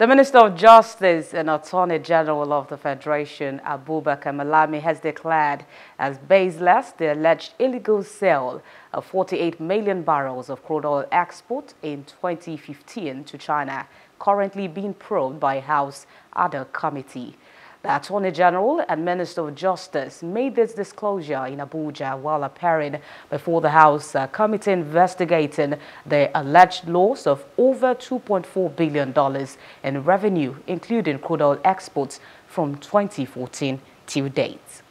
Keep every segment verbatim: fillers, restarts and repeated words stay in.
The Minister of Justice and Attorney General of the Federation, Abubakar Malami, has declared as baseless the alleged illegal sale of forty-eight million barrels of crude oil export in twenty fifteen to China, currently being probed by House Ada Committee. The Attorney General and Minister of Justice made this disclosure in Abuja while appearing before the House uh, Committee investigating the alleged loss of over two point four billion dollars in revenue, including crude oil exports from twenty fourteen till date.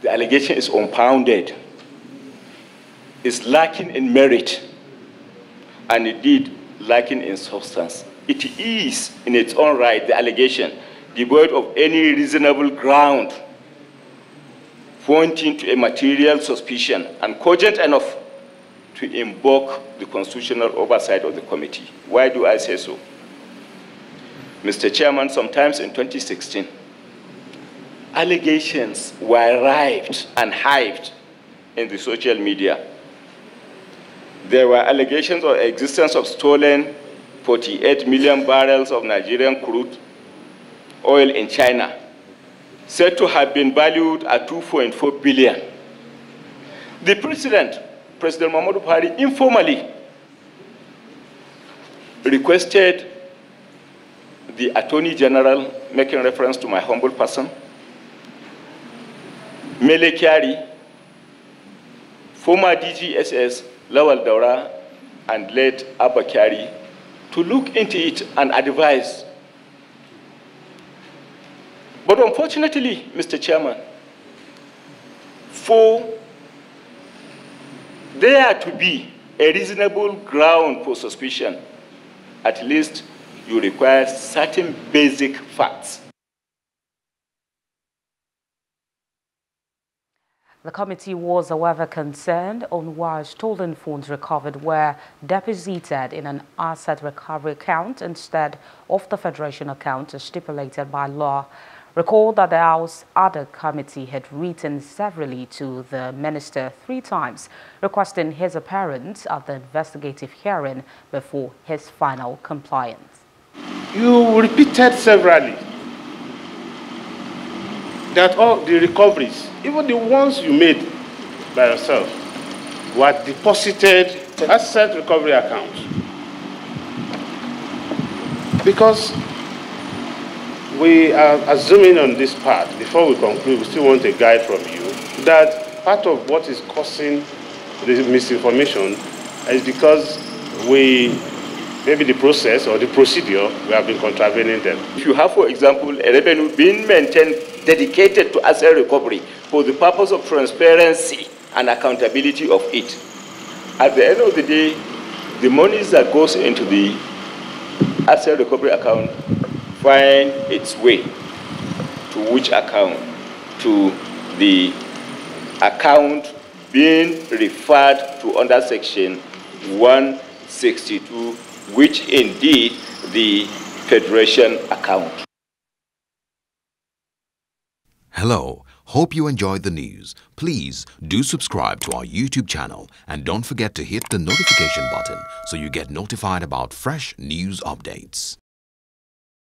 The allegation is unfounded, is lacking in merit, and indeed lacking in substance. It is, in its own right, the allegation devoid of any reasonable ground pointing to a material suspicion and cogent enough to invoke the constitutional oversight of the committee. Why do I say so? Mister Chairman, sometimes in twenty sixteen, allegations were rived and hyped in the social media. There were allegations of the existence of stolen forty-eight million barrels of Nigerian crude oil in China, said to have been valued at two point four billion. The president, President Mahmoudou Bahari, informally requested the Attorney General, making reference to my humble person, Mele Kiari, former D G S S Lawal Daura, and late Abba Kiari, to look into it and advise. But unfortunately, Mister Chairman, for there to be a reasonable ground for suspicion, at least you require certain basic facts. The committee was, however, concerned on why stolen funds recovered were deposited in an asset recovery account instead of the Federation account as stipulated by law. Recall that the House Ada Committee had written severally to the minister three times, requesting his appearance at the investigative hearing before his final compliance. You repeated severally that all the recoveries, even the ones you made by yourself, were deposited in asset recovery accounts. Because we are assuming on this part, before we conclude, we still want a guide from you, that part of what is causing the misinformation is because we, maybe the process or the procedure, we have been contravening them. If you have, for example, a revenue being maintained dedicated to asset recovery for the purpose of transparency and accountability of it, at the end of the day, the monies that goes into the asset recovery account find its way to which account? To the account being referred to under section one sixty-two, which indeed the Federation account. Hello, hope you enjoyed the news. Please do subscribe to our YouTube channel and don't forget to hit the notification button so you get notified about fresh news updates.